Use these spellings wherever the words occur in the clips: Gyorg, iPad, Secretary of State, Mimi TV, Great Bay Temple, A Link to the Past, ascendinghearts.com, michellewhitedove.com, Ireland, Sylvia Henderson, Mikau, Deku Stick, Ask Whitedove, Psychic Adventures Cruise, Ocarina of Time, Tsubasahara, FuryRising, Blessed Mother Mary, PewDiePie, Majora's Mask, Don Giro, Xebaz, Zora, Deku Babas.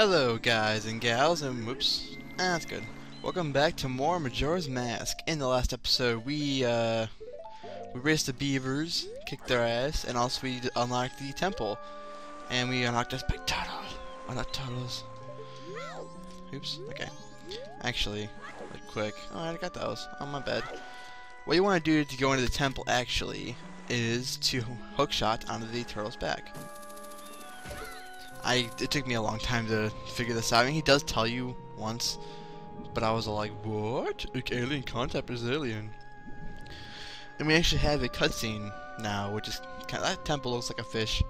Hello guys and gals and whoops, that's good. Welcome back to more Majora's Mask. In the last episode we raced the beavers, kicked their ass, and also we unlocked the temple. And we unlocked a spectator. Oh, not turtles. Oops, okay. Actually, really quick. Oh, I got those. Oh, my bad. What you want to do to go into the temple actually is to hookshot onto the turtle's back. It took me a long time to figure this out. I mean, he does tell you once, but I was like, what? Like, alien contact is alien. And we actually have a cutscene now, which is kind of, that temple looks like a fish.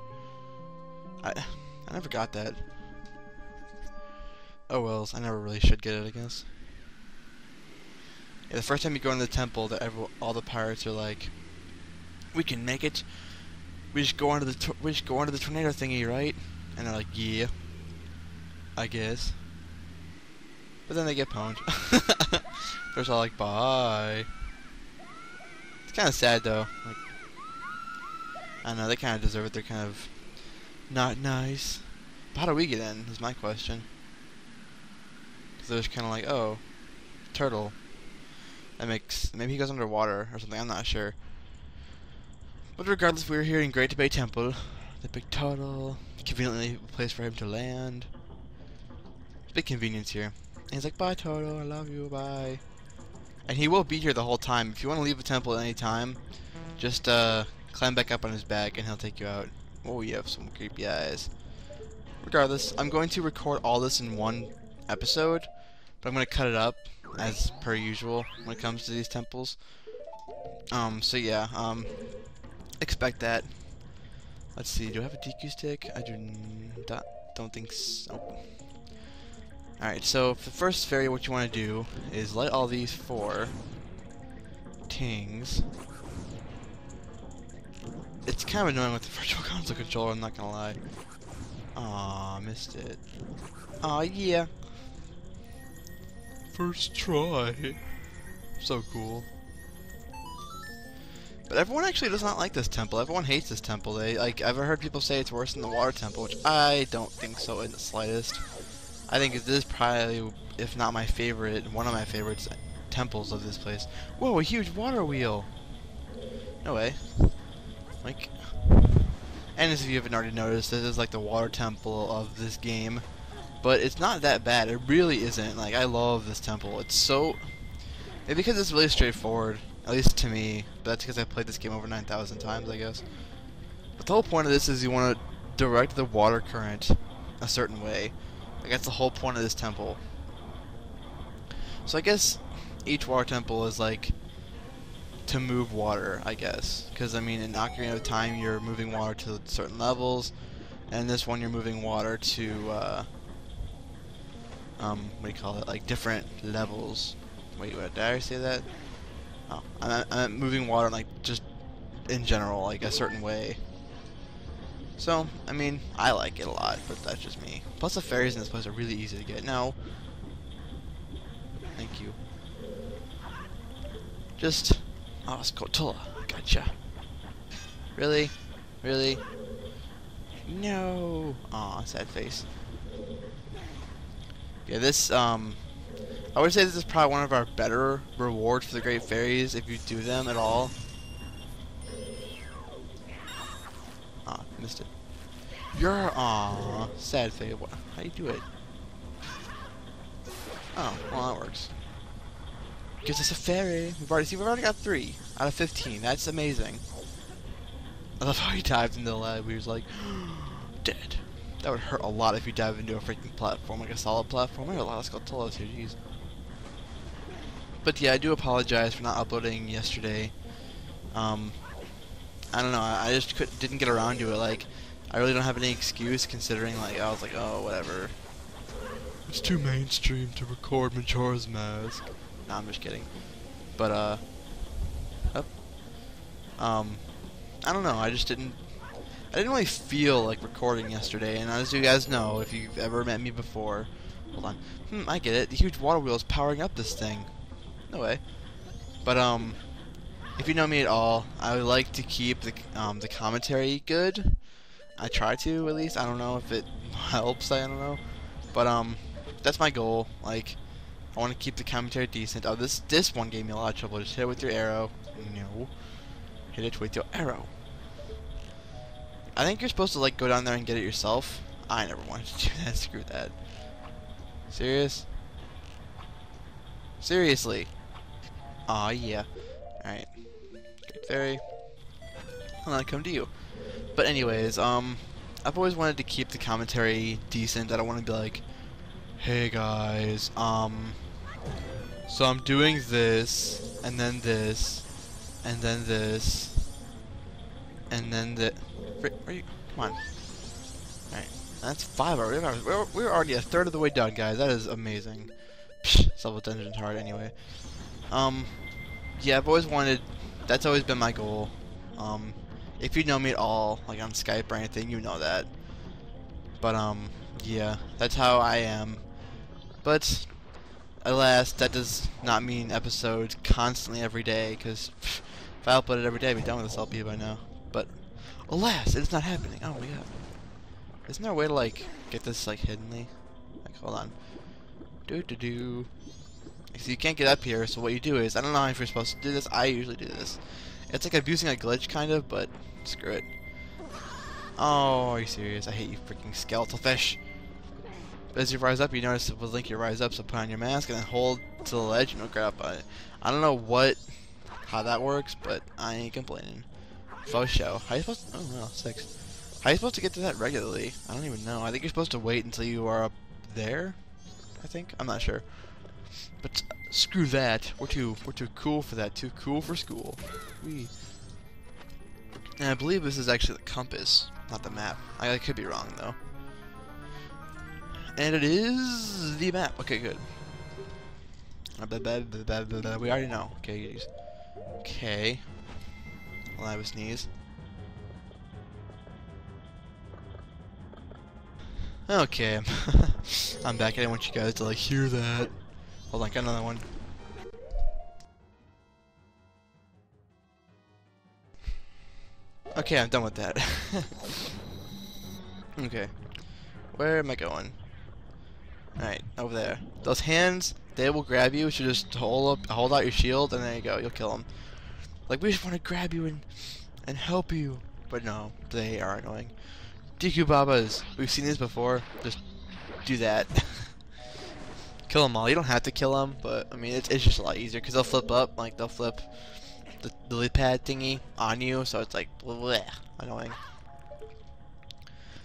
I never got that. Oh well, I never really should get it, I guess. Yeah, the first time you go into the temple, all the pirates are like, we can make it. We just go onto the tornado thingy, right? And they're like, yeah, I guess. But then they get pwned. They're all like, bye. It's kind of sad though. Like, I don't know, they kind of deserve it. They're kind of not nice. But how do we get in? Is my question. Because they're just kind of like, oh, turtle. That makes maybe he goes underwater or something. I'm not sure. But regardless, we're here in Great Bay Temple. The big turtle, conveniently a place for him to land. Big convenience here. And he's like, bye turtle, I love you, bye. And he will be here the whole time. If you want to leave the temple at any time, just climb back up on his back and he'll take you out. Oh, you have some creepy eyes. Regardless, I'm going to record all this in one episode, but I'm going to cut it up as per usual when it comes to these temples. So yeah, expect that. Let's see, do I have a Deku Stick? I don't think so. Alright, so for the first fairy, what you want to do is light all these four tings. It's kind of annoying with the Virtual Console controller, I'm not gonna lie. Aw, missed it. Aw, yeah. First try. So cool. But everyone actually does not like this temple. Everyone hates this temple. They like. I've heard people say it's worse than the water temple, which I don't think so in the slightest. I think this is probably, if not my favorite, one of my favorite temples of this place. Whoa, a huge water wheel! No way. Like, and as if you haven't already noticed, this is like the water temple of this game. But it's not that bad. It really isn't. Like, I love this temple. It's so, maybe because it's really straightforward. At least to me, but that's because I played this game over 9,000 times, I guess. But the whole point of this is you want to direct the water current a certain way. Like, that's the whole point of this temple. So I guess each water temple is like to move water, I guess. Because, I mean, in Ocarina of Time, you're moving water to certain levels, and in this one, you're moving water to, what do you call it? Like, different levels. Wait, what, did I say that? Oh, I'm moving water, like, just in general, like, a certain way. So, I mean, I like it a lot, but that's just me. Plus, the fairies in this place are really easy to get. No. Thank you. Just, oh, Scotola. Gotcha. Really? Really? No. Aw, sad face. Yeah, this, I would say this is probably one of our better rewards for the Great Fairies, if you do them at all. Ah, missed it. You're, aw, sad thing. How do you do it? Oh, well that works. Gives us a fairy. We've already got 3 out of 15. That's amazing. I love how he dived into the lab. He was like, dead. That would hurt a lot if you dive into a freaking platform, like a solid platform. There are a lot of Skulltulas here, jeez. But yeah, I do apologize for not uploading yesterday. I don't know, I just didn't get around to it. Like, I really don't have any excuse considering, like, I was like, oh, whatever. It's too mainstream to record Majora's Mask. Nah, I'm just kidding. But, I don't know, I didn't really feel like recording yesterday, and as you guys know, if you've ever met me before, hold on, I get it, the huge water wheel is powering up this thing. No way. But, if you know me at all, I would like to keep the commentary good. I try to, at least. I don't know if it helps, I don't know. But that's my goal. Like, I want to keep the commentary decent. Oh, this one gave me a lot of trouble. Just hit it with your arrow. No, hit it with your arrow. I think you're supposed to like go down there and get it yourself. I never wanted to do that. Screw that. Seriously. Aw, yeah. Alright. Great fairy. I'll not come to you. But anyways, I've always wanted to keep the commentary decent. I don't want to be like, hey guys, so I'm doing this, and then this, and then this, and then the. Where are you? Come on. Alright. That's 5 already. We're already a third of the way done, guys. That is amazing. Self-attention's hard anyway. Yeah, I've always wanted, that's always been my goal. If you know me at all, like on Skype or anything, you know that. But, yeah, that's how I am. But, alas, that does not mean episodes constantly every day, because if I upload it every day, I'd be done with this LP by now. But, alas, it's not happening. Oh my god. Isn't there a way to, like, get this, like, hiddenly? Like, hold on. Do-do-do. So you can't get up here, so what you do is, I don't know if you're supposed to do this, I usually do this. It's like abusing a glitch, kind of, but screw it. Oh, are you serious? I hate you freaking skeletal fish. But as you rise up, you notice it will link your rise up, so put on your mask and then hold to the ledge and you'll grab on it. I don't know how that works, but I ain't complaining. Faux show. How are you supposed to, oh no, 6. How are you supposed to get to that regularly? I don't even know. I think you're supposed to wait until you are up there, I think? I'm not sure. But screw that. We're too cool for that. Too cool for school. Wee. And I believe this is actually the compass, not the map. I could be wrong though. And it is the map. Okay, good. We already know. Okay. Okay. Well, I have a sneeze. Okay, I'm back. I didn't want you guys to like hear that. Hold on, got another one. Okay, I'm done with that. Okay. Where am I going? Alright, over there. Those hands, they will grab you, so just hold out your shield, and there you go, you'll kill them. Like, we just want to grab you and help you. But no, they are annoying. Deku Babas, we've seen these before, just do that. Kill them all. You don't have to kill them, but I mean, it's just a lot easier because they'll flip up, like they'll flip the lily pad thingy on you, so it's like bleh, annoying.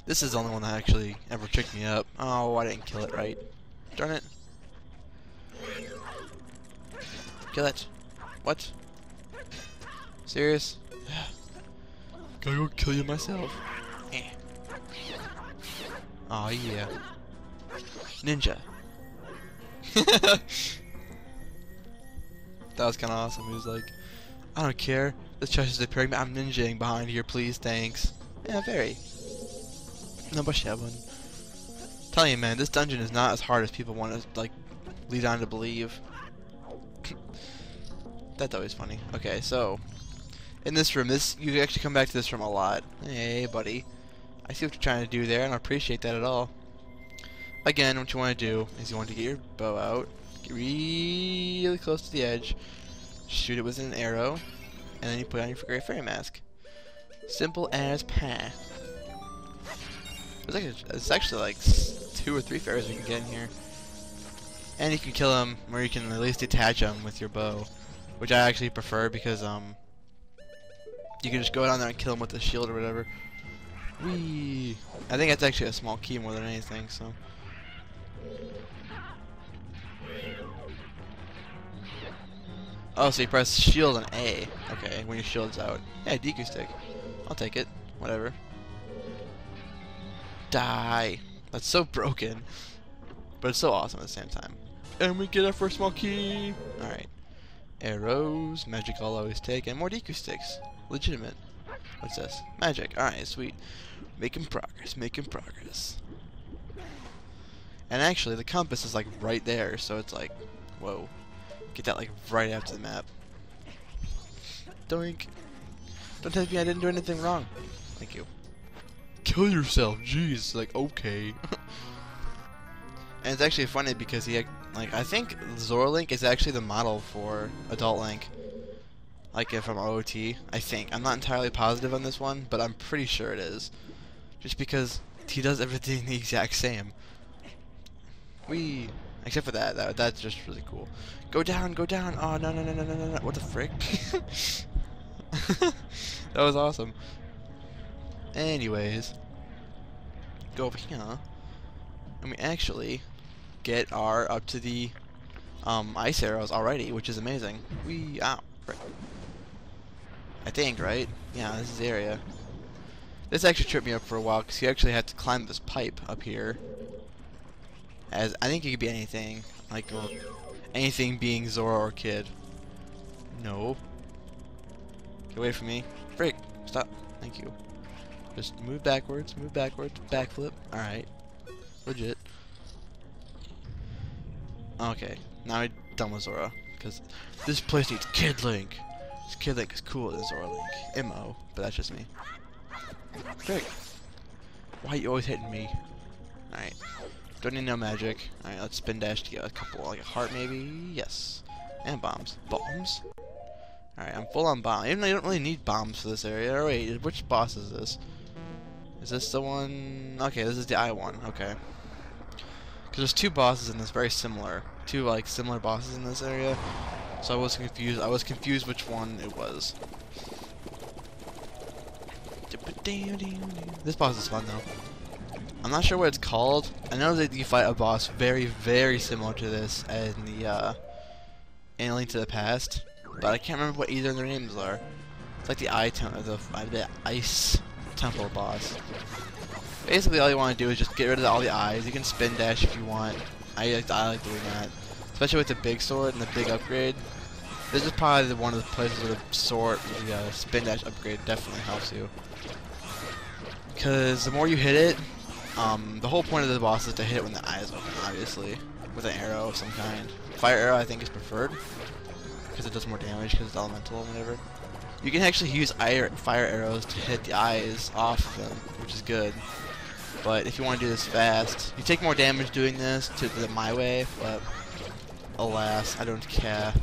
This is the only one that actually ever tricked me up. Oh, I didn't kill it right. Darn it. Kill it. What? Serious? Gotta go kill you myself. Eh. Oh yeah. Ninja. That was kind of awesome. He was like, I don't care. This trash is appearing, but I'm ninjaing behind here, please, thanks. Yeah, very. No, but tell you, man, this dungeon is not as hard as people want to, like, lead on to believe. That's always funny. Okay, so, in this room, you actually come back to this room a lot. Hey, buddy. I see what you're trying to do there, and I appreciate that at all. Again, what you want to do is you want to get your bow out, get really close to the edge, shoot it with an arrow, and then you put on your Great Fairy Mask. Simple as pie. There's actually like 2 or 3 fairies we can get in here. And you can kill them, or you can at least detach them with your bow, which I actually prefer because you can just go down there and kill them with the shield or whatever. Whee! I think that's actually a small key more than anything, so. Oh, so you press shield and A. Okay, when your shield's out. Yeah, Deku Stick. I'll take it. Whatever. Die. That's so broken. But it's so awesome at the same time. And we get our first small key! Alright. Arrows, magic I'll always take, and more Deku Sticks. Legitimate. What's this? Magic. Alright, sweet. Making progress, making progress. And actually, the compass is like right there, so it's like, whoa. Get that like right after the map. Doink. Don't tell me I didn't do anything wrong. Thank you. Kill yourself, jeez. Like, okay. And it's actually funny because he, like, I think Zora Link is actually the model for Adult Link, like from OOT. I think, I'm not entirely positive on this one, but I'm pretty sure it is, just because he does everything the exact same. Whee! Except for that, that's just really cool. Go down, go down. Oh no no no no no no! What the frick? That was awesome. Anyways, go over here, and we actually get our up to the ice arrows already, which is amazing. We out. I think, right? Yeah, this is the area. This actually tripped me up for a while because you actually had to climb this pipe up here. As I think it could be anything, like anything being Zora or Kid. No. Get away from me. Frick. Stop. Thank you. Just move backwards, backflip. Alright. Legit. Okay. Now we're done with Zora. Because this place needs Kid Link. This Kid Link is cooler than Zora Link. MO. But that's just me. Frick. Why are you always hitting me? Alright. Don't need no magic. Alright, let's spin dash to get a couple, like a heart maybe. Yes. And bombs. Bombs? Alright, I'm full on bombs. Even though you don't really need bombs for this area. Oh, wait, which boss is this? Is this the one? Okay, this is the I one. Okay. Because there's two bosses in this, very similar. Two, like, similar bosses in this area. So I was confused. I was confused which one it was. This boss is fun, though. I'm not sure what it's called. I know that you fight a boss very, very similar to this in the in A Link to the Past, but I can't remember what either of their names are. It's like the Ice Temple boss. Basically, all you want to do is just get rid of all the eyes. You can spin dash if you want. I like doing that, especially with the big sword and the big upgrade. This is probably one of the places where the sword, the spin dash upgrade, definitely helps you, because the more you hit it. The whole point of the boss is to hit it when the eye is open, obviously, with an arrow of some kind. Fire arrow, I think, is preferred, because it does more damage, because it's elemental and whatever. You can actually use fire arrows to hit the eyes off them, which is good. But if you want to do this fast, you take more damage doing this to the my way, but alas, I don't care.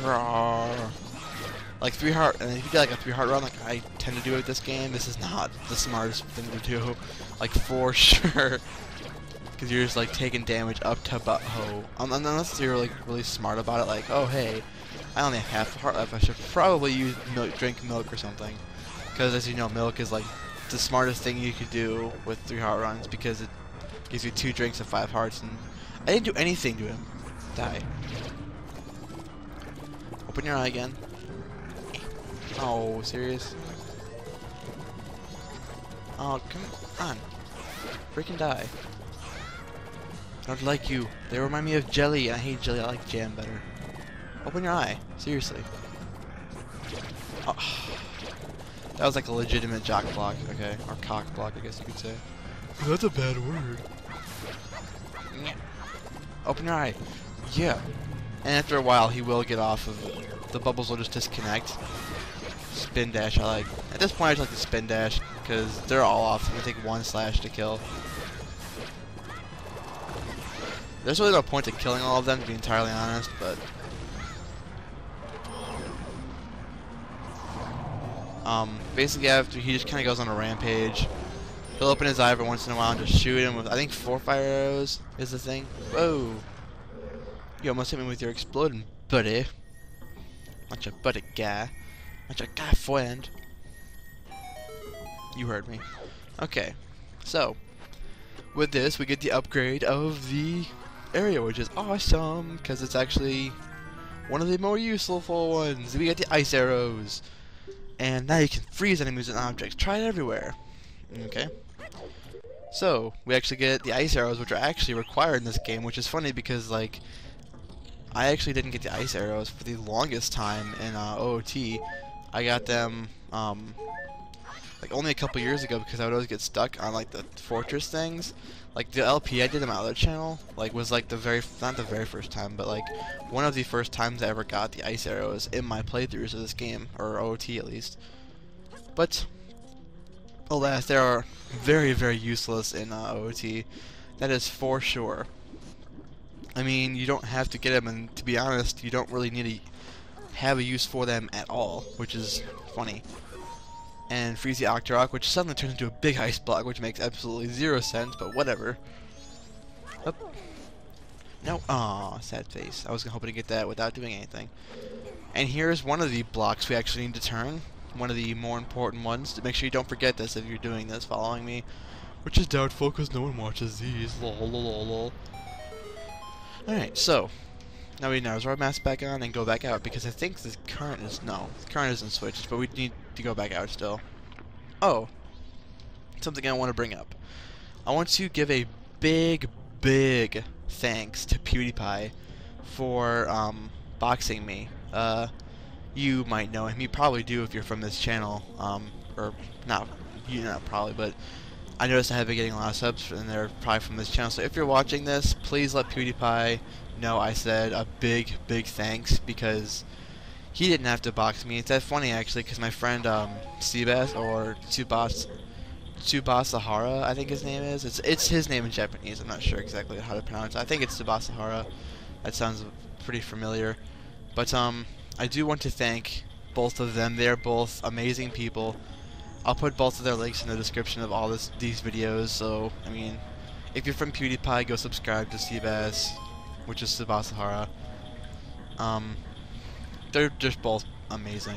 Rawr. Like 3 heart, and if you do like a 3 heart run, like I tend to do with this game, this is not the smartest thing to do, like for sure, because you're just like taking damage up to butthole. Unless you're like really smart about it, like oh hey, I only have half a heart left. I should probably use milk, drink milk or something, because as you know, milk is like the smartest thing you could do with 3 heart runs because it gives you 2 drinks of 5 hearts. And I didn't do anything to him. Die. Open your eye again. Oh, serious? Oh, come on. Freaking die. I don't like you. They remind me of jelly, and I hate jelly. I like jam better. Open your eye. Seriously. Oh. That was like a legitimate jock block, okay? Or cock block, I guess you could say. That's a bad word. Yeah. Open your eye. Yeah. And after a while, he will get off of it. The bubbles will just disconnect. Spin dash, I like. At this point, I just like to spin dash because they're all off. I'm gonna take 1 slash to kill. There's really no point to killing all of them, to be entirely honest, but. Basically, after he just kind of goes on a rampage, he'll open his eye every once in a while and just shoot him with, I think, 4 fire arrows is the thing. Whoa! You almost hit me with your exploding, buddy. Not your buddy guy. Not your guy friend. You heard me. Okay, so with this we get the upgrade of the area, which is awesome because it's actually one of the more useful ones. We get the ice arrows, and now you can freeze enemies and objects. Try it everywhere. Okay. So we actually get the ice arrows, which are actually required in this game, which is funny because like. I actually didn't get the ice arrows for the longest time in OOT. I got them like only a couple years ago because I would always get stuck on like the fortress things. Like the LP I did on my other channel like was like the very not the very first time, but like one of the first times I ever got the ice arrows in my playthroughs of this game, or OOT at least. But alas, they are very, very useless in OOT. That is for sure. I mean, you don't have to get them, and to be honest, you don't really need to have a use for them at all, which is funny. And freeze the Octorok, which suddenly turns into a big ice block, which makes absolutely 0 sense, but whatever. Oh. No, aw, sad face. I was hoping to get that without doing anything. And here's one of the blocks we actually need to turn. One of the more important ones. To make sure you don't forget this if you're doing this, following me. Which is doubtful because no one watches these. Lol, lol, lol. Alright, so. Now we need our Zora mask back on and go back out because I think the current is. No, the current isn't switched, but we need to go back out still. Oh. Something I want to bring up. I want to give a big thanks to PewDiePie for boxing me. You might know him. You probably do if you're from this channel. Or not. You not probably, but I noticed I have been getting a lot of subs, and they're probably from this channel. So if you're watching this, please let PewDiePie know I said a big thanks because he didn't have to box me. It's that funny actually, because my friend Xebaz or Tsubasahara, I think his name is. It's his name in Japanese. I'm not sure exactly how to pronounce it. I think it's Tsubasahara. That sounds pretty familiar. But I do want to thank both of them. They're both amazing people. I'll put both of their links in the description of all these videos. So I mean, if you're from PewDiePie, go subscribe to Xebaz, which is Tsubasahara. They're just both amazing.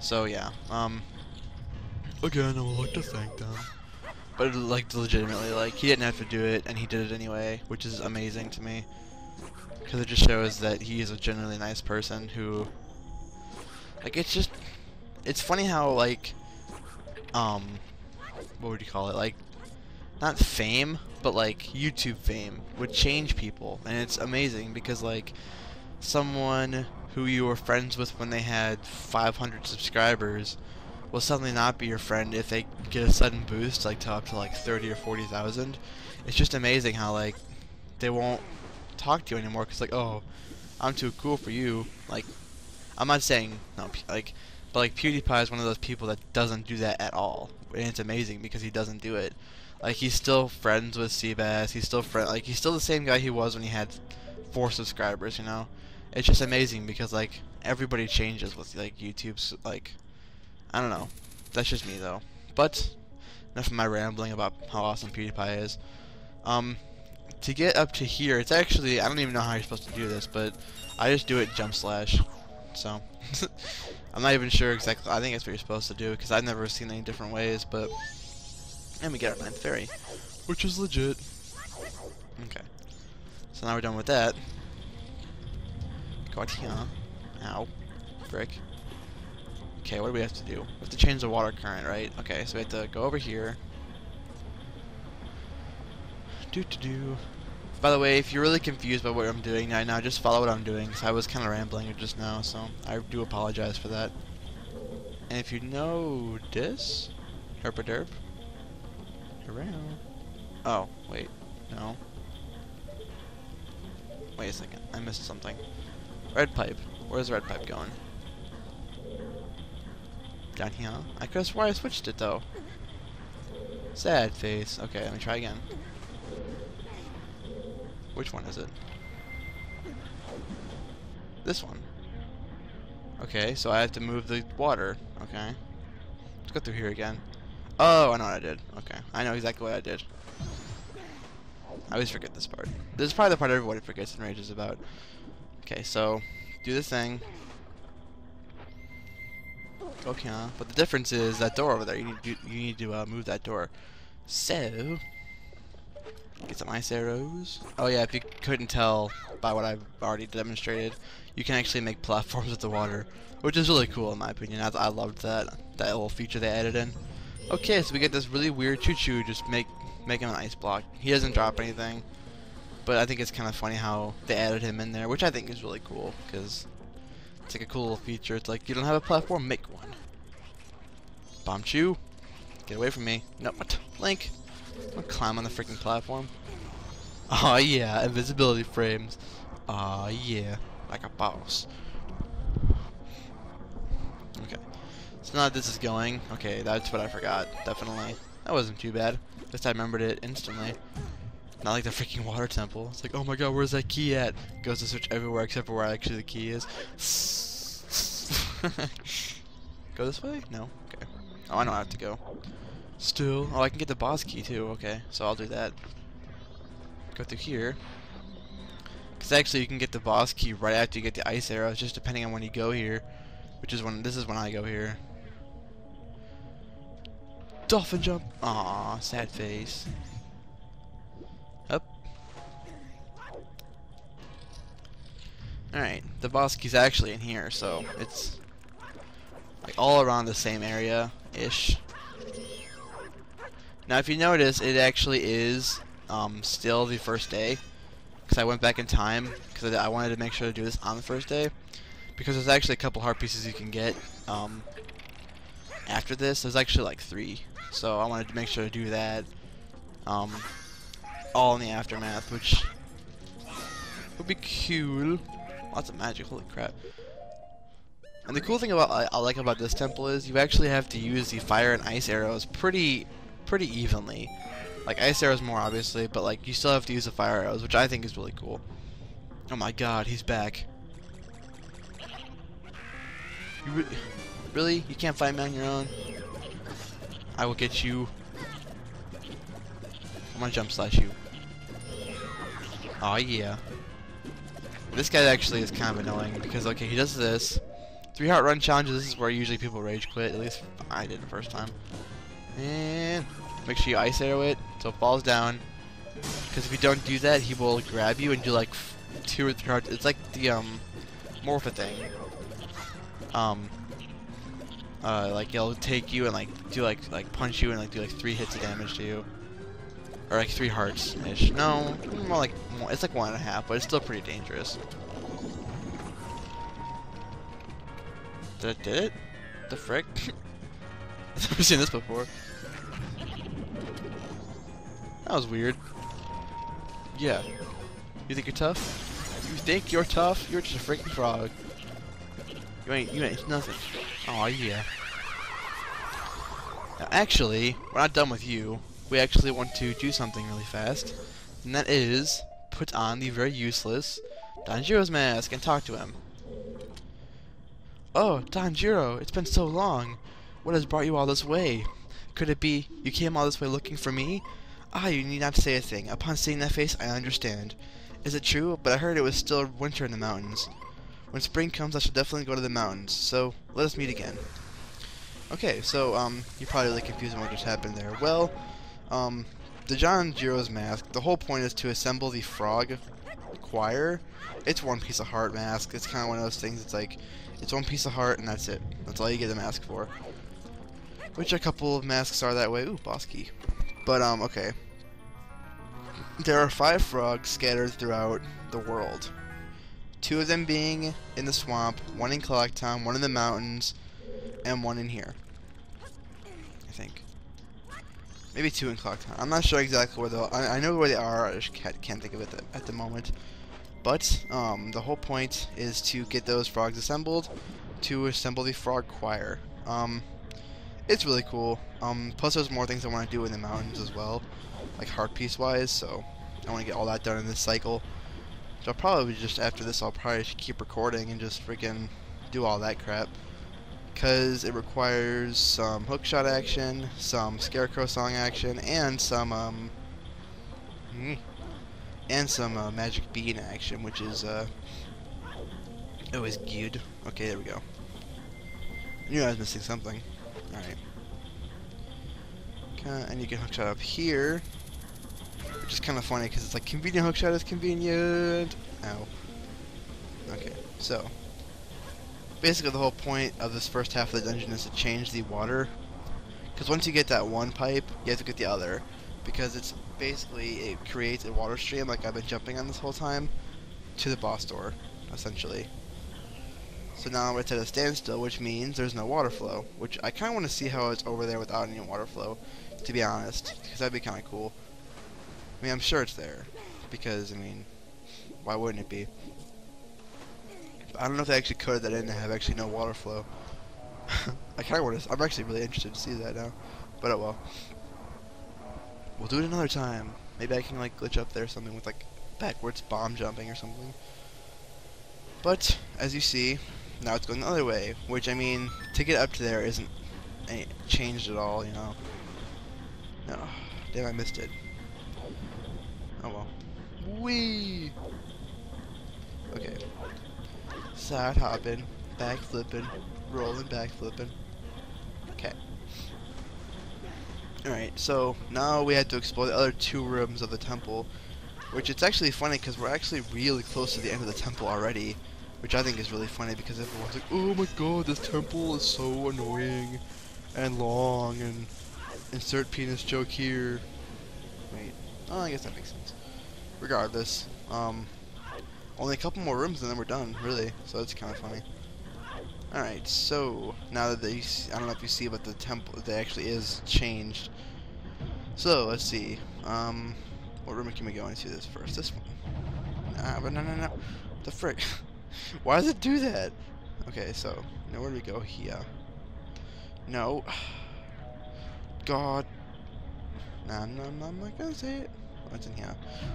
So yeah. Again, I would like to thank them, but like legitimately, like he didn't have to do it, and he did it anyway, which is amazing to me, because it just shows that he is a genuinely nice person who, like, it's just, it's funny how like, what would you call it? Like, not fame, but like YouTube fame would change people, and it's amazing because like, someone who you were friends with when they had 500 subscribers will suddenly not be your friend if they get a sudden boost, like to up to like 30 or 40,000. It's just amazing how like they won't talk to you anymore because like, oh, I'm too cool for you. Like, I'm not saying no, like, but like PewDiePie is one of those people that doesn't do that at all, and it's amazing because he doesn't do it. Like, he's still friends with Xebaz. He's still he's still the same guy he was when he had 4 subscribers. You know, it's just amazing because like everybody changes with like YouTube's like. I don't know. That's just me, though. But enough of my rambling about how awesome PewDiePie is. To get up to here, it's actually, I don't even know how you're supposed to do this, but I just do it jump slash. So I'm not even sure exactly. I think that's what you're supposed to do because I've never seen any different ways. But and we get our 9th fairy, which is legit. Okay. So now we're done with that. Go out here. Ow. Brick. Okay, what do we have to do? We have to change the water current, right? Okay, so we have to go over here. By the way, if you're really confused by what I'm doing right now, just follow what I'm doing, because I was kind of rambling just now, so I do apologize for that. And if you notice, herpaderp. Around. Oh, wait. No. Wait a second. I missed something. Red pipe. Where's the red pipe going? Down here. I could have sworn I switched it though. Sad face. Okay, let me try again. Which one is it? This one. Okay, so I have to move the water. Okay. Let's go through here again. Oh, I know what I did. Okay, I know exactly what I did. I always forget this part. This is probably the part everybody forgets and rages about. Okay, so do this thing. Okay, but the difference is that door over there. You need to move that door. So get some ice arrows. Oh yeah, if you couldn't tell by what I've already demonstrated, you can actually make platforms with the water, which is really cool in my opinion. I loved that little feature they added in. Okay, so we get this really weird choo-choo. Just make him an ice block. He doesn't drop anything, but I think it's kind of funny how they added him in there, which I think is really cool because it's like a cool little feature. It's like, you don't have a platform, make one. Bomb chew. Get away from me. No, what? Link. Don't climb on the freaking platform. Oh yeah, invisibility frames. Oh yeah, like a boss. Okay. So now that this is going. Okay, that's what I forgot. Definitely. That wasn't too bad. At least I remembered it instantly. Not like the freaking water temple. It's like, oh my god, where's that key at? Goes to search everywhere except for where actually the key is. Go this way? No? Okay. Oh, I know I have to go. Still. Oh, I can get the boss key too. Okay, so I'll do that. Go through here. Because actually you can get the boss key right after you get the ice arrows, just depending on when you go here. Which is when, this is when I go here. Dolphin jump! Aww, sad face. Up. Alright, the boss key's actually in here, so it's like all around the same area-ish. Now if you notice, it actually is still the first day. Because I went back in time, because I wanted to make sure to do this on the first day. Because there's actually a couple heart pieces you can get after this. There's actually like 3. So I wanted to make sure to do that all in the aftermath, which would be cool. Lots of magic, holy crap. And the cool thing about I like about this temple is you actually have to use the fire and ice arrows pretty evenly. Like ice arrows more obviously, but like you still have to use the fire arrows, which I think is really cool. Oh my god, he's back. You really? You can't fight me on your own? I will get you. I'm gonna jump slash you. Oh yeah. This guy actually is kind of annoying because okay, he does this. 3 heart run challenges, this is where usually people rage quit, at least I did the first time. And make sure you ice arrow it so it falls down. Because if you don't do that, he will grab you and do like 2 or 3 hearts. It's like the Morpha thing. Like he'll take you and like do like punch you and like do like 3 hits of damage to you, or like 3 hearts ish. No, more like it's like 1.5, but it's still pretty dangerous. Did it? Did it? The frick? I've never seen this before. That was weird. Yeah. You think you're tough? You think you're tough? You're just a freaking frog. You ain't nothing. Oh yeah. Now actually, we're not done with you. We actually want to do something really fast, and that is put on the very useless Don Giro's mask and talk to him. Oh, Don Giro, it's been so long. What has brought you all this way? Could it be you came all this way looking for me? Ah, you need not say a thing. Upon seeing that face, I understand. Is it true? But I heard it was still winter in the mountains. When spring comes, I shall definitely go to the mountains, so let us meet again. Okay, so, you're probably really confused on what just happened there. Well, the Don Giro's mask, the whole point is to assemble the frog choir. It's 1 piece of heart mask. It's kind of one of those things, it's like, it's 1 piece of heart and that's it. That's all you get the mask for. Which a couple of masks are that way. Ooh, boss key. But, okay. There are 5 frogs scattered throughout the world. 2 of them being in the swamp, 1 in Clock Town, 1 in the mountains, and 1 in here. I think. Maybe 2 in Clock Town. I'm not sure exactly where they're. I know where they are, I just can't think of it at the moment. But the whole point is to get those frogs assembled, to assemble the frog choir. It's really cool. Plus there's more things I want to do in the mountains as well, like heart piece wise, so I want to get all that done in this cycle. So I'll probably just, after this, I'll probably keep recording and just freaking do all that crap. Because it requires some hookshot action, some scarecrow song action, and some magic bean action, which is, always good. Okay, there we go. I knew I was missing something. Alright. And you can hookshot up here. Which is kind of funny because it's like convenient hookshot is convenient. Ow. Okay, so basically the whole point of this first half of the dungeon is to change the water. Because once you get that 1 pipe, you have to get the other. Because it's basically, it creates a water stream like I've been jumping on this whole time to the boss door, essentially. So now it's at a standstill, which means there's no water flow. Which I kind of want to see how it's over there without any water flow, to be honest. Because that'd be kind of cool. I mean, I'm sure it's there, because, I mean, why wouldn't it be? But I don't know if they actually coded that in to have actually no water flow. I kind of want to, I'm actually really interested to see that now, but oh well. We'll do it another time. Maybe I can like glitch up there or something with like backwards bomb jumping or something. But as you see, now it's going the other way, which I mean, to get up to there isn't any changed at all, you know. No, damn, I missed it. Oh well. Whee! Okay. Side hopping, back flipping, rolling, back flipping. Okay. Alright, so now we have to explore the other two rooms of the temple, which it's actually funny because we're actually really close to the end of the temple already, which I think is really funny because everyone's like, oh my god, this temple is so annoying and long and insert penis joke here. Wait, oh, I guess that makes sense. Regardless, only a couple more rooms and then we're done, really, so that's kind of funny. Alright, so now that they, I don't know if you see, but the temple, that actually is changed. So let's see, what room can we go into this first? This one. Ah, but no. The frick. Why does it do that? Okay, so now where do we go here? No. God. Nah, I'm not gonna say it. What's in here?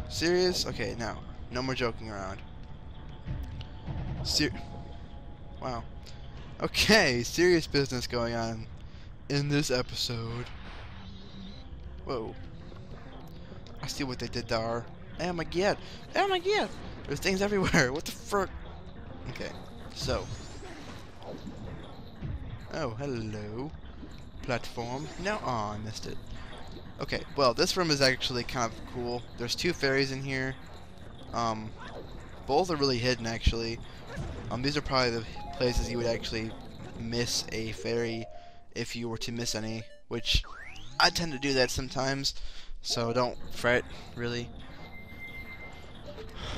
Serious? Okay, now. No more joking around. Wow. Okay, serious business going on in this episode. Whoa. I see what they did there. Oh my god. Oh my god. There's things everywhere. What the frick? Okay, so. Oh, hello. Platform. No, oh, I missed it. Okay, well, this room is actually kind of cool. There's two fairies in here. Both are really hidden, actually. These are probably the places you would actually miss a fairy if you were to miss any, which I tend to do that sometimes, so don't fret, really.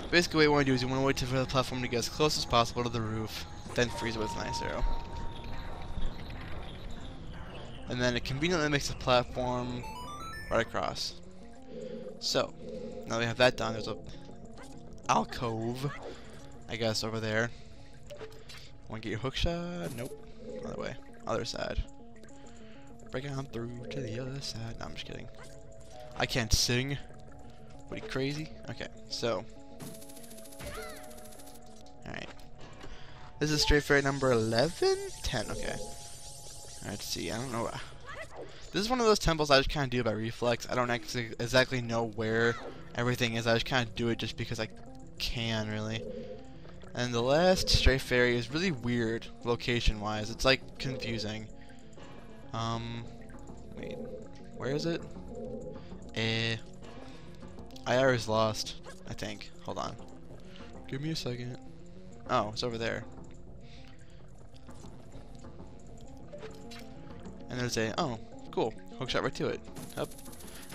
Basically, what you want to do is you want to wait for the platform to get as close as possible to the roof, then freeze it with an ice arrow. And then it conveniently makes the platform right across. So, now that we have that done, there's a alcove, I guess, over there. Want to get your hook shot? Nope. Other way. Other side. Break on through to the other side. No, I'm just kidding. I can't sing. What are you, crazy? Okay, so. Alright. This is straight fairy number 11? 10, okay. Let's see, I don't know. This is one of those temples I just kind of do by reflex. I don't exactly know where everything is. I just kind of do it just because I can, really. And the last stray fairy is really weird, location-wise. It's, like, confusing. Wait. Where is it? I always lost, I think. Hold on. Give me a second. Oh, it's over there. And there's a... Oh, cool. Hookshot right to it. Up.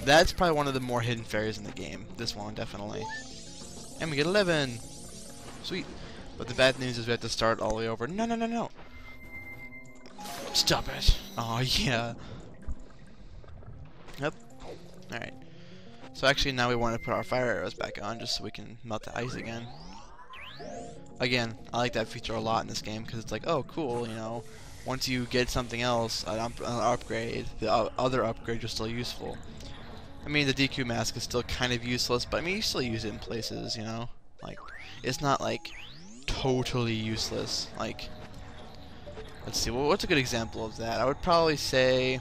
That's probably one of the more hidden fairies in the game. This one, definitely. And we get 11! Sweet. But the bad news is we have to start all the way over. No. Stop it. Oh, yeah. Yep. Alright. So actually now we want to put our fire arrows back on just so we can melt the ice again. Again, I like that feature a lot in this game because it's like, oh, cool, you know. Once you get something else, an upgrade, the other upgrades are still useful. I mean, the Deku Mask is still kind of useless, but I mean, you still use it in places, you know. Like, it's not like totally useless. Like, let's see, well, what's a good example of that? I would probably say,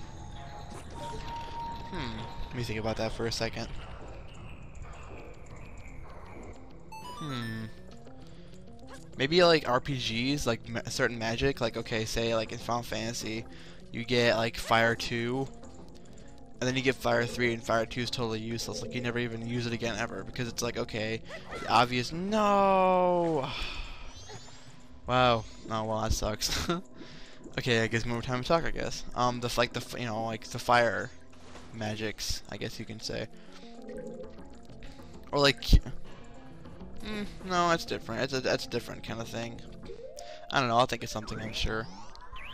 let me think about that for a second. Maybe like RPGs, like certain magic, like, okay, say like in Final Fantasy, you get like Fire 2, and then you get Fire 3, and Fire 2 is totally useless. Like, you never even use it again ever, because it's like, okay, the obvious... No! Wow. Oh, well, that sucks. Okay, I guess more time to talk, I guess. You know, like, the fire magics, I guess you can say. Or, like... no, that's different. That's a different kind of thing. I don't know, I'll think of something, I'm sure.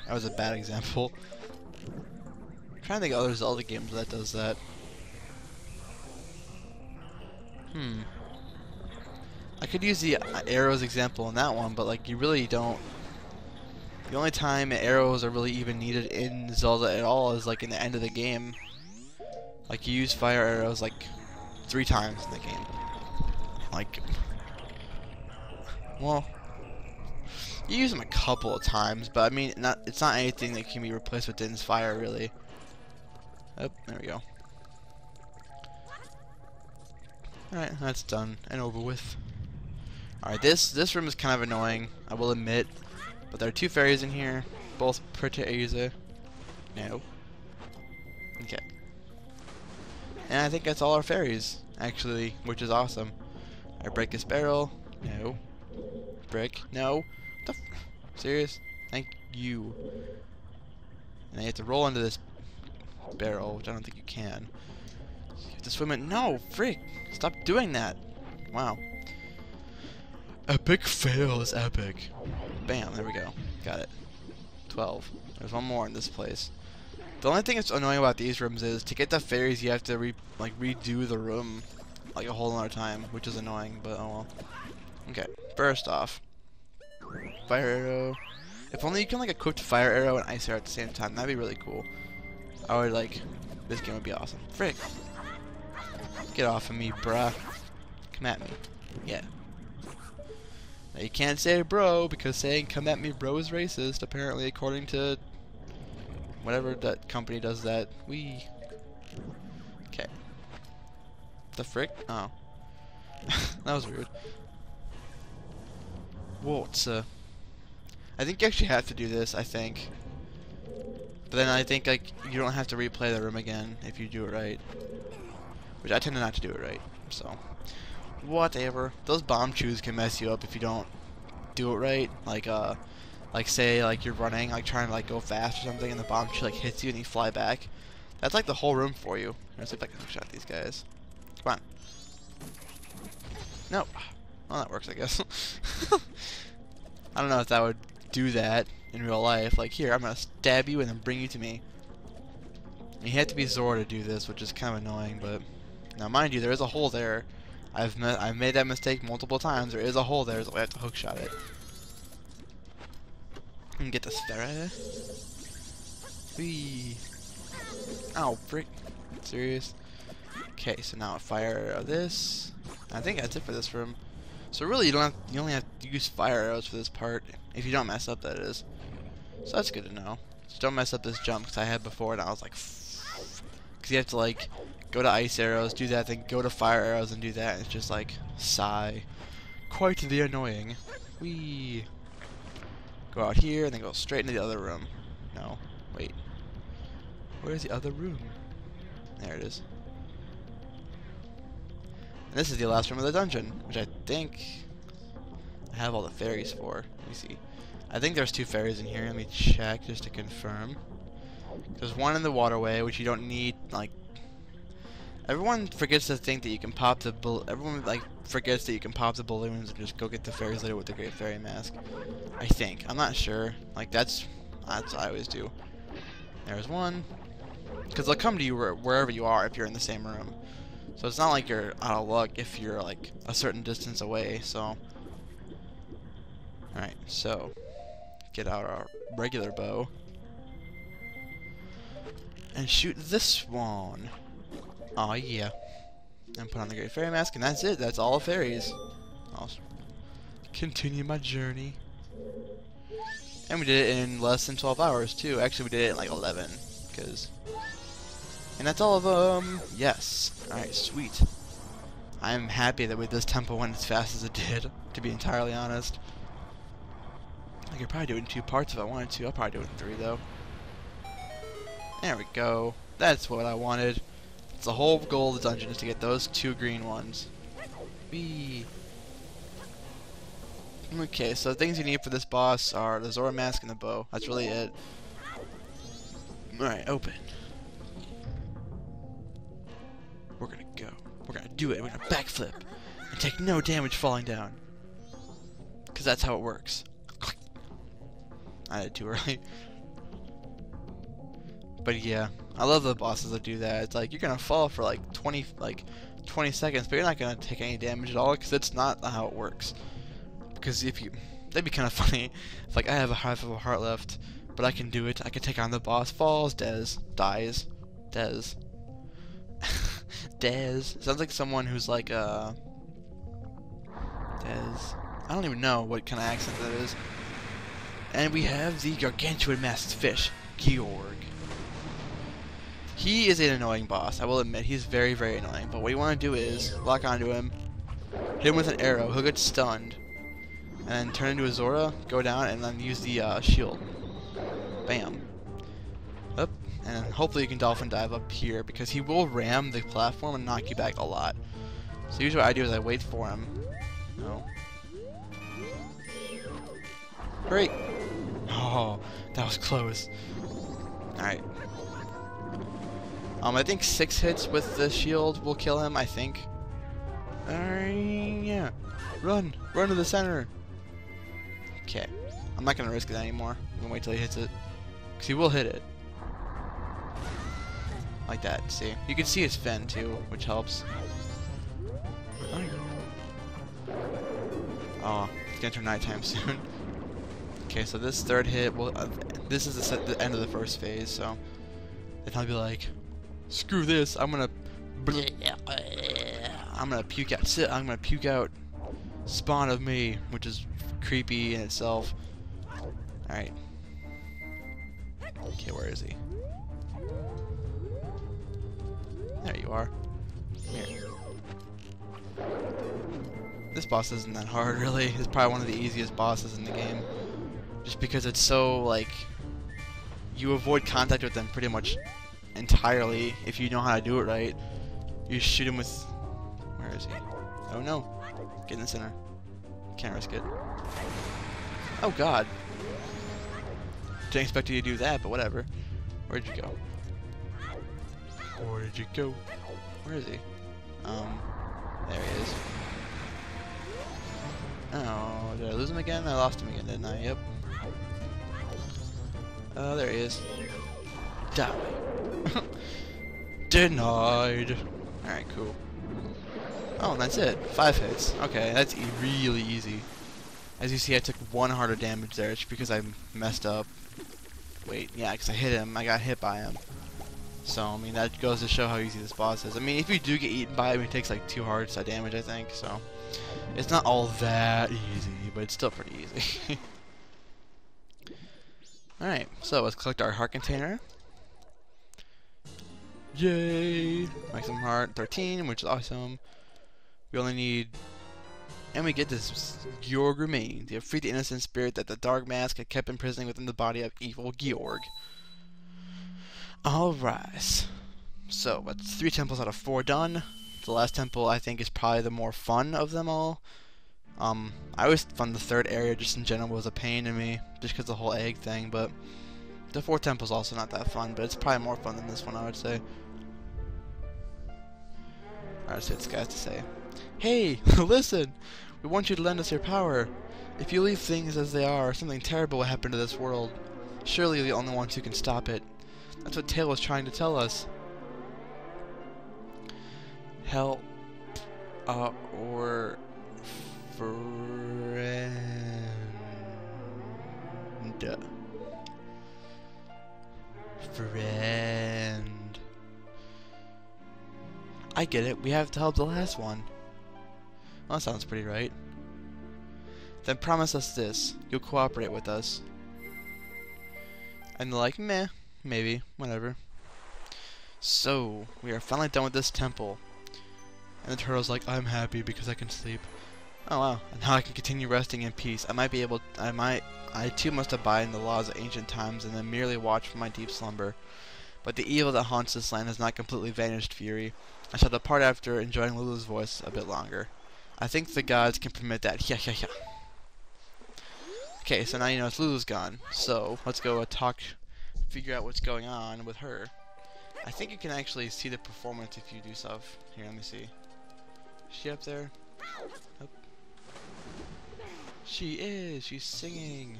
That was a bad example. I'm trying to think of other Zelda games that does that. I could use the arrows example in that one, but like you really don't. The only time arrows are really even needed in Zelda at all is like in the end of the game. Like you use fire arrows like 3 times in the game. Like, well, you use them a couple of times, but I mean, it's not anything that can be replaced with Din's Fire, really. Oh, there we go. Alright, that's done and over with. Alright, this room is kind of annoying, I will admit, but there are 2 fairies in here, both pretty easy. No. Okay. And I think that's all our fairies, actually, which is awesome. I break this barrel. No. Brick. No. What the f— serious? Thank you. And I have to roll into this barrel, which I don't think you can. You have to swim in— no! Freak! Stop doing that! Wow. Epic fail is epic. Bam, there we go. Got it. 12. There's one more in this place. The only thing that's annoying about these rooms is to get the fairies you have to redo the room like a whole another time, which is annoying, but oh well. Okay, first off, fire arrow. If only you can like equip fire arrow and ice arrow at the same time, that'd be really cool. I would like— this game would be awesome. Frick! Get off of me, bruh. Come at me. Yeah. Now you can't say bro because saying come at me bro is racist, apparently, according to whatever that company does that. We— okay. The frick? Oh. That was weird. Water. I think you actually have to do this, I think. But then I think like you don't have to replay the room again if you do it right. Which I tend not to do it right, so whatever. Those bomb chews can mess you up if you don't do it right. Like say like you're running, like trying to like go fast or something, and the bomb chew like hits you and you fly back. That's like the whole room for you. Let's see if I can shot these guys. Come on. No. Well, that works, I guess. I don't know if that would do that in real life. Like, here, I'm gonna stab you and then bring you to me. You have to be Zora to do this, which is kind of annoying, but now mind you, there is a hole there. I've made that mistake multiple times. There is a hole there, so I have to hookshot it. And get the Sphera. Whee. Ow, frick. Serious? Okay, so now fire this. I think that's it for this room. So really, you only have to use fire arrows for this part, if you don't mess up, that is. So that's good to know. Just don't mess up this jump, because I had before, and I was like, because you have to, like, go to ice arrows, do that, then go to fire arrows, and do that, and it's just, like, sigh. Quite the annoying. Whee. Go out here, and then go straight into the other room. No. Wait. Where's the other room? There it is. And this is the last room of the dungeon, which I think I have all the fairies for. Let me see. I think there's 2 fairies in here. Let me check just to confirm. There's one in the waterway, which you don't need. Like, everyone forgets to think that you can pop the balloons and just go get the fairies later with the Great Fairy Mask. I think. I'm not sure. Like, that's what I always do. There's one, because they'll come to you wherever you are if you're in the same room. So it's not like you're out of luck if you're like a certain distance away, so. Alright, so get out our regular bow and shoot this one. Aw, yeah. And put on the Great Fairy Mask, and that's it. That's all fairies. I'll continue my journey. And we did it in less than 12 hours, too. Actually, we did it in like 11, because. And that's all of them. Yes. Alright, sweet. I'm happy that this temple went as fast as it did, to be entirely honest. I could probably do it in 2 parts if I wanted to. I'll probably do it in 3, though. There we go. That's what I wanted. It's the whole goal of the dungeon is to get those 2 green ones. Whee. Okay, so the things you need for this boss are the Zora Mask and the bow. That's really it. Alright, open. We're gonna go. We're gonna do it. We're gonna backflip and take no damage falling down. Because that's how it works. I did too early. But yeah, I love the bosses that do that. It's like you're gonna fall for like 20 seconds, but you're not gonna take any damage at all because that's not how it works. Because if you— that'd be kind of funny. It's like I have a half of a heart left, but I can do it. I can take on the boss. Falls. Dies. Dez. Sounds like someone who's like a Dez. I don't even know what kind of accent that is. And we have the gargantuan masked fish, Gyorg. He is an annoying boss, I will admit. He's very, very annoying. But what you want to do is lock onto him, hit him with an arrow, he'll get stunned, and then turn into a Zora, go down, and then use the shield. Bam. Up. And hopefully you can dolphin dive up here, because he will ram the platform and knock you back a lot. So usually what I do is I wait for him. No. Great. Oh, that was close. Alright. I think 6 hits with the shield will kill him, I think. Yeah. Run! Run to the center! Okay. I'm not going to risk it anymore. I'm going to wait till he hits it. Because he will hit it. Like that, see? You can see his fin, too, which helps. Oh, it's going to turn nighttime soon. Okay, so this third hit, will, this is the end of the first phase, so... Then I'll be like, screw this, I'm gonna puke out, puke out spawn of me, which is creepy in itself. Alright. Okay, where is he? There you are. Here. This boss isn't that hard, really. It's probably one of the easiest bosses in the game. Just because it's so, like, you avoid contact with them pretty much entirely if you know how to do it right. You shoot him with... Where is he? Oh no. Get in the center. Can't risk it. Oh god. Didn't expect you to do that, but whatever. Where'd you go? Where did you go? Where is he? There he is. Oh, did I lose him again? I lost him again, didn't I? Yep. Oh, there he is. Die. Denied. Alright, cool. Oh, and that's it. 5 hits. Okay, that's really easy. As you see, I took 1 harder damage there. It's because I messed up. Wait, yeah, because I hit him. I got hit by him. So, I mean, that goes to show how easy this boss is. I mean, if you do get eaten by him, it takes like 2 hard damage, I think. So, it's not all that easy, but it's still pretty easy. Alright, so let's collect our heart container. Yay! Maximum heart 13, which is awesome. We only need... And we get this Gyorg remains. You have freed the innocent spirit that the dark mask had kept imprisoning within the body of evil Gyorg. Alright. So, that's 3 temples out of 4 done. The last temple, I think, is probably the more fun of them all. I always found the third area just in general was a pain to me, just because the whole egg thing, but the 4th temple's also not that fun, but it's probably more fun than this one, I would say. Alright, so it's guys to say, hey, listen! We want you to lend us your power. If you leave things as they are, something terrible will happen to this world. Surely you're the only ones who can stop it. That's what Tail was trying to tell us. Help, or... Friend. I get it. We have to help the last one. Well, that sounds pretty right. Then promise us this. You'll cooperate with us. And they're like, meh. Maybe. Whatever. So, we are finally done with this temple. And the turtle's like, I'm happy because I can sleep. Oh wow, and now I can continue resting in peace. I might be able to, I too must abide in the laws of ancient times and then merely watch from my deep slumber. But the evil that haunts this land has not completely vanished, Fury. I shall depart after enjoying Lulu's voice a bit longer. I think the gods can permit that. Okay, so now you know it's Lulu's gone. So, let's go figure out what's going on with her. I think you can actually see the performance if you do stuff. Here, let me see. Is she up there? Up. She is. She's singing.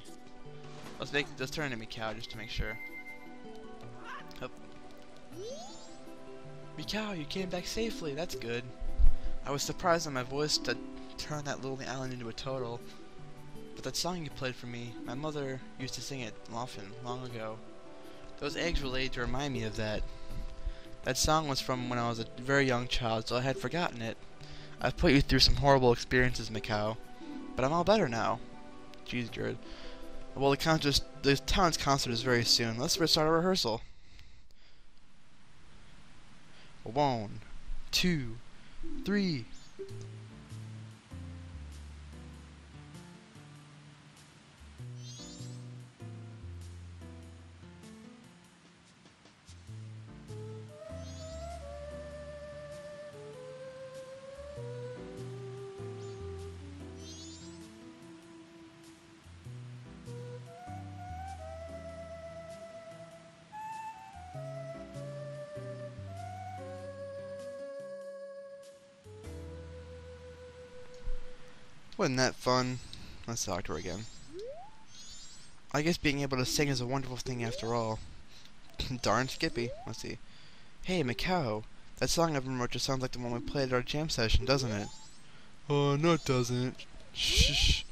Let's turn into Mikau just to make sure. Up. Mikau, you came back safely. That's good. I was surprised at my voice to turn that lonely island into a total. But that song you played for me, my mother used to sing it often, long ago. Those eggs were laid to remind me of that. That song was from when I was a very young child, so I had forgotten it. I've put you through some horrible experiences, Mikau, but I'm all better now. Jeez, Gyorg. Well, the town's concert is very soon. Let's start a rehearsal. 1, 2, 3... Wasn't that fun? Let's talk to her again. I guess being able to sing is a wonderful thing after all. Darn Skippy. Let's see. Hey, Mikau. That song I've been wrote just sounds like the one we played at our jam session, doesn't it? Oh, no it doesn't. Shh.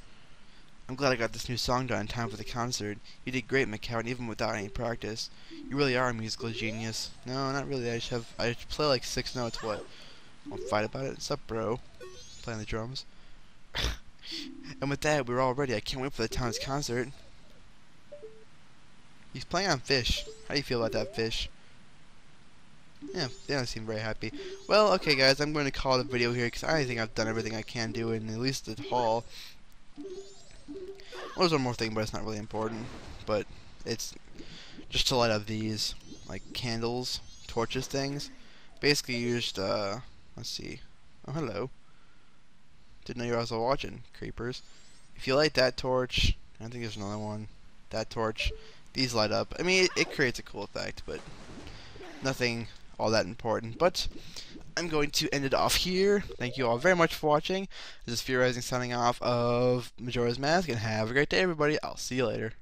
I'm glad I got this new song done in time for the concert. You did great, Mikau, and even without any practice. You really are a musical genius. No, not really. I just play like 6 notes, what? Won't fight about it. What's up, bro? Playing the drums. And with that, we're all ready. I can't wait for the town's concert. He's playing on fish. How do you feel about that fish? Yeah, they don't seem very happy. Well, okay guys, I'm going to call the video here because I think I've done everything I can do in at least the hall. Well, there's one more thing, but it's not really important. But it's just to light up these, like, candles, torches things. Basically, you just, let's see. Oh, hello. Didn't know you were also watching, creepers. If you light that torch, I think there's another one. That torch, these light up. I mean, it creates a cool effect, but nothing all that important. But I'm going to end it off here. Thank you all very much for watching. This is FuryRising signing off of Majora's Mask, and have a great day, everybody. I'll see you later.